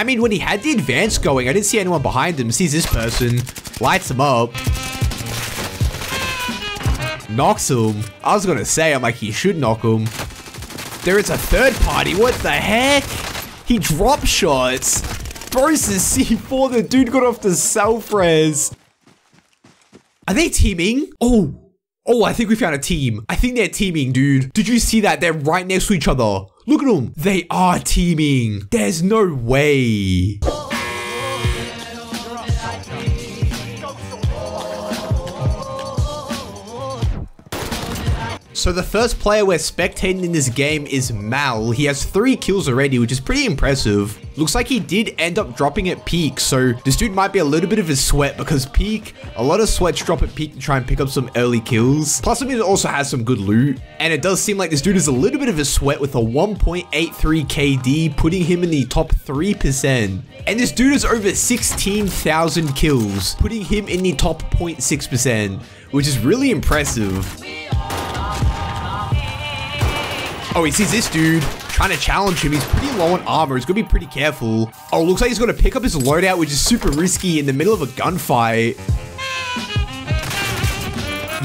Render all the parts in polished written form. I mean, when he had the advance going, I didn't see anyone behind him. Sees this person, lights him up, knocks him. I was gonna say, I'm like, he should knock him. There is a third party. What the heck? He drop shots, throws his C4. The dude got off the self-res. Are they teaming? Oh, I think we found a team. I think they're teaming, dude. Did you see that? They're right next to each other. Look at them. They are teaming. There's no way. So the first player we're spectating in this game is Mal. He has 3 kills already, which is pretty impressive. Looks like he did end up dropping at peak, so this dude might be a little bit of a sweat because peak, a lot of sweats drop at peak to try and pick up some early kills. Plus, I mean, it also has some good loot. And it does seem like this dude is a little bit of a sweat with a 1.83 KD, putting him in the top 3%. And this dude is over 16,000 kills, putting him in the top 0.6%, which is really impressive. Oh, he sees this dude trying to challenge him. He's pretty low on armor. He's gonna be pretty careful. Oh, looks like he's gonna pick up his loadout, which is super risky in the middle of a gunfight.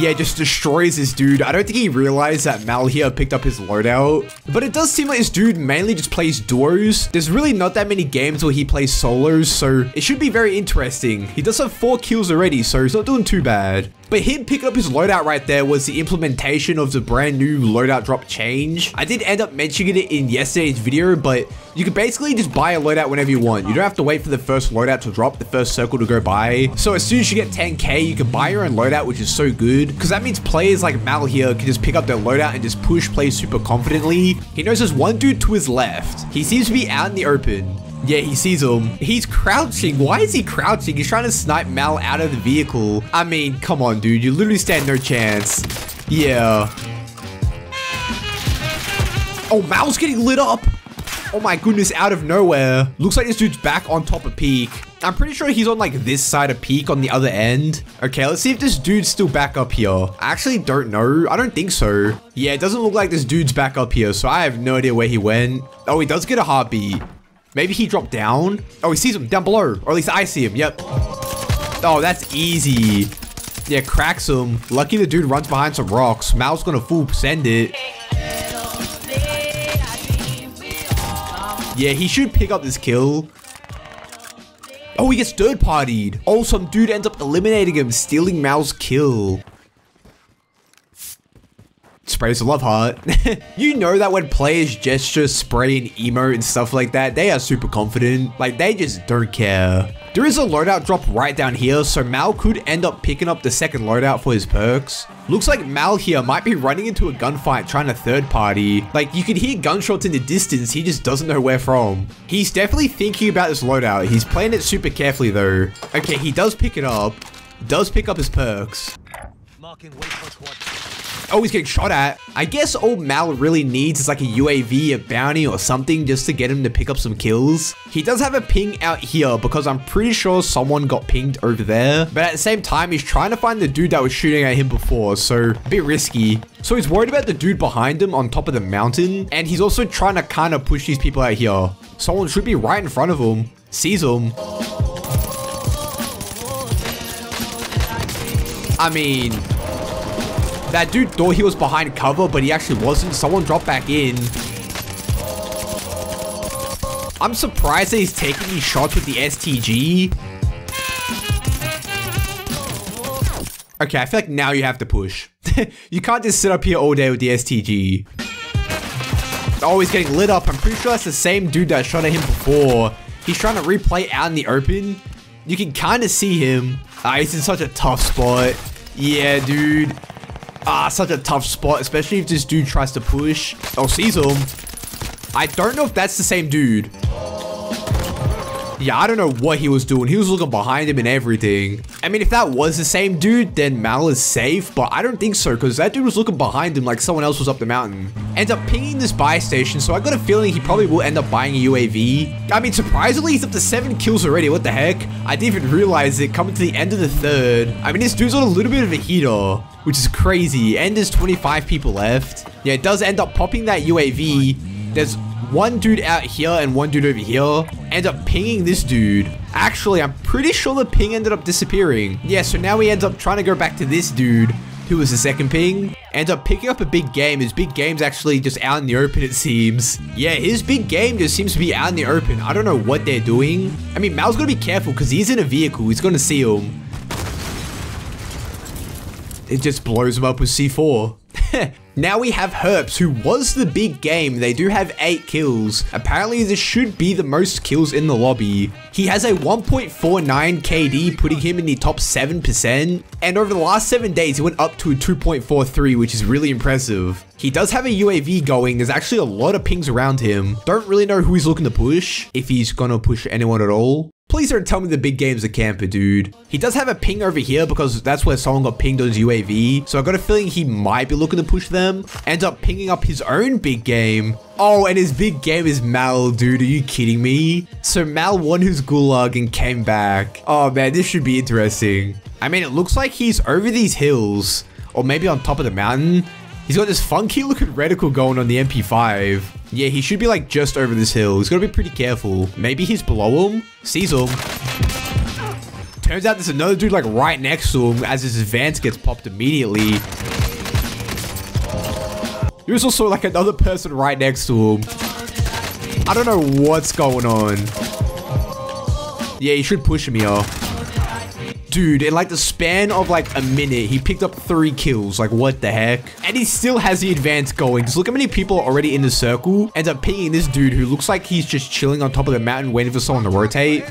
Yeah, just destroys this dude. I don't think he realized that Mal here picked up his loadout. But it does seem like this dude mainly just plays duos. There's really not that many games where he plays solos, so it should be very interesting. He does have 4 kills already, so he's not doing too bad. But him picking up his loadout right there was the implementation of the brand new loadout drop change. I did end up mentioning it in yesterday's video, but you can basically just buy a loadout whenever you want. You don't have to wait for the first loadout to drop, the first circle to go by. So as soon as you get 10K, you can buy your own loadout, which is so good because that means players like Mal here can just pick up their loadout and just push play super confidently. He knows there's one dude to his left. He seems to be out in the open. Yeah, he sees him. He's crouching. Why is he crouching? He's trying to snipe Mal out of the vehicle. I mean, come on, dude. You literally stand no chance. Yeah. Oh, Mal's getting lit up. Oh my goodness, out of nowhere. Looks like this dude's back on top of peak. I'm pretty sure he's on like this side of peak on the other end. Okay, let's see if this dude's still back up here. I actually don't know. I don't think so. Yeah, it doesn't look like this dude's back up here, so I have no idea where he went. Oh, he does get a heartbeat. Maybe he dropped down. Oh, he sees him down below. Or at least I see him. Yep. Oh, that's easy. Yeah, cracks him. Lucky the dude runs behind some rocks. Mal's gonna full send it. Yeah, he should pick up this kill. Oh, he gets third partied. Oh, some dude ends up eliminating him, stealing Mal's kill. Sprays a love heart. You know that when players gesture, spray, and emote and stuff like that, they are super confident. Like, they just don't care. There is a loadout drop right down here, so Mal could end up picking up the second loadout for his perks. Looks like Mal here might be running into a gunfight trying to third party. Like, you can hear gunshots in the distance, he just doesn't know where from. He's definitely thinking about this loadout. He's playing it super carefully though. Okay, he does pick it up. Does pick up his perks. Marking way for squad. Oh, he's getting shot at. I guess all Mal really needs is like a UAV, a bounty, or something just to get him to pick up some kills. He does have a ping out here because I'm pretty sure someone got pinged over there. But at the same time, he's trying to find the dude that was shooting at him before, so a bit risky. So he's worried about the dude behind him on top of the mountain. And he's also trying to kind of push these people out here. Someone should be right in front of him. Sees him. I mean... that dude thought he was behind cover, but he actually wasn't. Someone dropped back in. I'm surprised that he's taking these shots with the STG. Okay, I feel like now you have to push. You can't just sit up here all day with the STG. Oh, he's getting lit up. I'm pretty sure that's the same dude that shot at him before. He's trying to replay out in the open. You can kind of see him. Ah, he's in such a tough spot. Yeah, dude. Ah, such a tough spot, especially if this dude tries to push. Oh, sees him. I don't know if that's the same dude. Yeah, I don't know what he was doing. He was looking behind him and everything. I mean, if that was the same dude, then Mal is safe, but I don't think so because that dude was looking behind him like someone else was up the mountain. Ends up pinging this buy station, so I got a feeling he probably will end up buying a UAV. I mean, surprisingly, he's up to 7 kills already. What the heck? I didn't even realize it coming to the end of the third. I mean, this dude's on a little bit of a heater, which is crazy. And there's 25 people left. Yeah, it does end up popping that UAV. There's one dude out here and one dude over here. End up pinging this dude. Actually, I'm pretty sure the ping ended up disappearing. Yeah, so now he ends up trying to go back to this dude, who was the second ping. Ends up picking up a big game. His big game's actually just out in the open, it seems. Yeah, his big game just seems to be out in the open. I don't know what they're doing. I mean, Mal's gotta be careful because he's in a vehicle. He's gonna see him. It just blows him up with C4. Now we have Herbs, who was the big game. They do have 8 kills. Apparently, this should be the most kills in the lobby. He has a 1.49 KD, putting him in the top 7%. And over the last 7 days, he went up to a 2.43, which is really impressive. He does have a UAV going. There's actually a lot of pings around him. Don't really know who he's looking to push, if he's gonna push anyone at all. Please don't tell me the big game's a camper, dude. He does have a ping over here because that's where someone got pinged on his UAV. So I got a feeling he might be looking to push them. Ends up pinging up his own big game. Oh, and his big game is Mal, dude. Are you kidding me? So Mal won his gulag and came back. Oh man, this should be interesting. I mean, it looks like he's over these hills or maybe on top of the mountain. He's got this funky looking reticle going on the MP5. Yeah, he should be like just over this hill. He's got to be pretty careful. Maybe he's below him. Sees him. Turns out there's another dude like right next to him as his advance gets popped immediately. There's also like another person right next to him. I don't know what's going on. Yeah, he should push him here. Dude, in like the span of like a minute, he picked up 3 kills. Like, what the heck? And he still has the advance going. Just look how many people are already in the circle. Ends up pinging this dude who looks like he's just chilling on top of the mountain waiting for someone to rotate.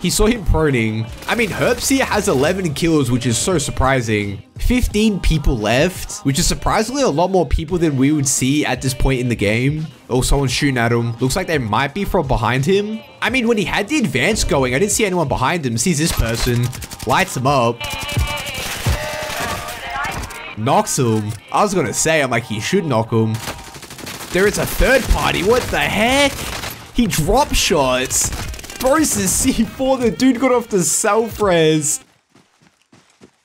He saw him proning. I mean, Herbs here has 11 kills, which is so surprising. 15 people left, which is surprisingly a lot more people than we would see at this point in the game. Oh, someone's shooting at him. Looks like they might be from behind him. I mean, when he had the advance going, I didn't see anyone behind him. Sees this person, lights him up, knocks him. I was gonna say, I'm like, he should knock him. There is a third party. What the heck? He drop shots. Throws the C4, the dude got off the self-res.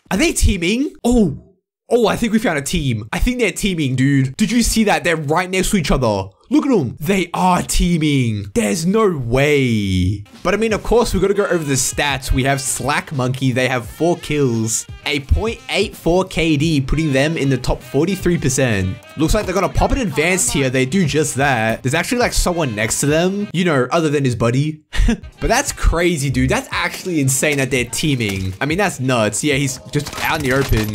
Are they teaming? Oh, I think we found a team. I think they're teaming, dude. Did you see that? They're right next to each other. Look at them. They are teaming. There's no way. But I mean, of course, we've got to go over the stats. We have Slack Monkey. They have 4 kills, a 0.84 KD, putting them in the top 43%. Looks like they're going to pop an advanced here. They do just that. There's actually like someone next to them, you know, other than his buddy. But that's crazy, dude. That's actually insane that they're teaming. I mean, that's nuts. Yeah, he's just out in the open.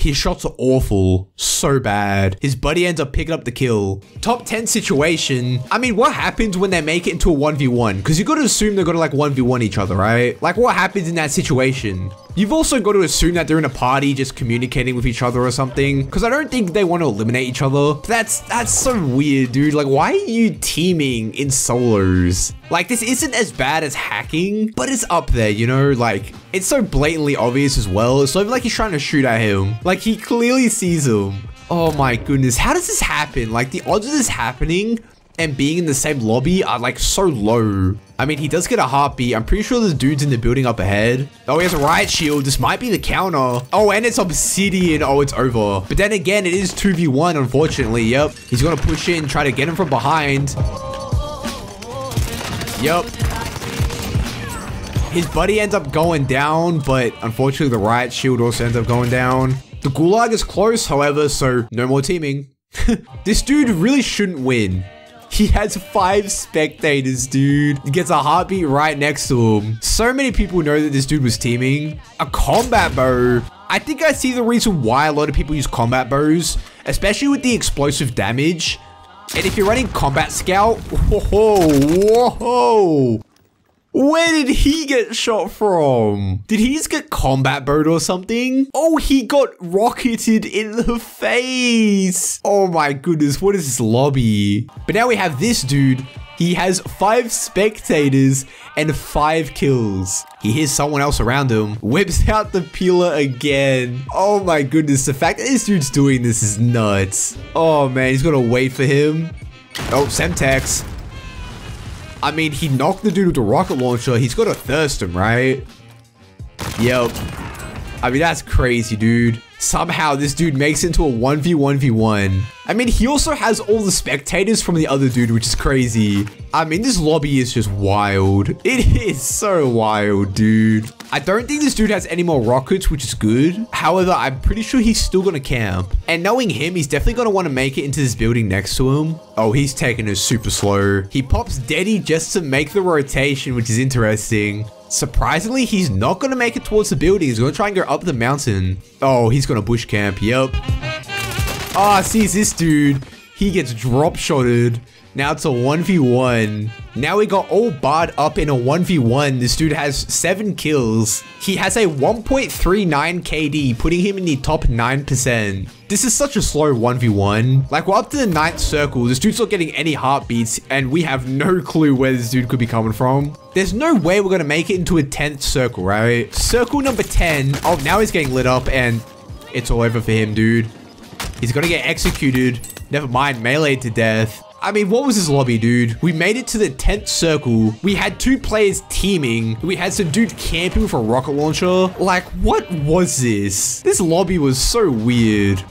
His shots are awful. So bad. His buddy ends up picking up the kill. Top 10 situation. I mean, what happens when they make it into a 1v1? Because you got to assume they're going to like 1v1 each other, right? Like, what happens in that situation? You've also got to assume that they're in a party just communicating with each other or something. Because I don't think they want to eliminate each other. That's so weird, dude. Like, why are you teaming in solos? Like, this isn't as bad as hacking, but it's up there, you know? Like, it's so blatantly obvious as well. It's not even like he's trying to shoot at him. Like, he clearly sees him. Oh my goodness. How does this happen? Like, the odds of this happening and being in the same lobby are like so low. I mean, he does get a heartbeat. I'm pretty sure there's dudes in the building up ahead. Oh, he has a riot shield. This might be the counter. Oh, and it's obsidian. Oh, it's over. But then again, it is 2v1, unfortunately. Yep. He's gonna push in, try to get him from behind. Yep. His buddy ends up going down, but unfortunately the riot shield also ends up going down. The gulag is close, however, so no more teaming. This dude really shouldn't win. He has 5 spectators, dude. He gets a heartbeat right next to him. So many people know that this dude was teaming. A combat bow. I think I see the reason why a lot of people use combat bows, especially with the explosive damage. And if you're running combat scout, whoa. Where did he get shot from? Did he just get combat bowed or something? Oh, he got rocketed in the face. Oh my goodness, what is this lobby? But now we have this dude. He has 5 spectators and 5 kills. He hears someone else around him. Whips out the peeler again. Oh my goodness, the fact that this dude's doing this is nuts. Oh man, he's gonna wait for him. Oh, Semtex. I mean, he knocked the dude with the rocket launcher. He's got to thirst him, right? Yep. I mean, that's crazy, dude. Somehow this dude makes it into a 1v1v1. I mean, he also has all the spectators from the other dude, which is crazy. I mean, this lobby is just wild. It is so wild, dude. I don't think this dude has any more rockets, which is good. However, I'm pretty sure he's still gonna camp. And knowing him, he's definitely gonna wanna make it into this building next to him. Oh, he's taking it super slow. He pops Deddy just to make the rotation, which is interesting. Surprisingly, he's not gonna make it towards the building. He's gonna try and go up the mountain. Oh, he's gonna bush camp. Yep. Ah, sees this dude. He gets drop shotted. Now it's a 1v1. Now we got all barred up in a 1v1. This dude has 7 kills. He has a 1.39 KD, putting him in the top 9%. This is such a slow 1v1. Like, we're up to the 9th circle. This dude's not getting any heartbeats, and we have no clue where this dude could be coming from. There's no way we're gonna make it into a 10th circle, right? Circle number 10. Oh, now he's getting lit up, and it's all over for him, dude. He's gonna get executed. Never mind, meleeed to death. I mean, what was this lobby, dude? We made it to the 10th circle. We had 2 players teaming. We had some dude camping with a rocket launcher. Like, what was this? This lobby was so weird.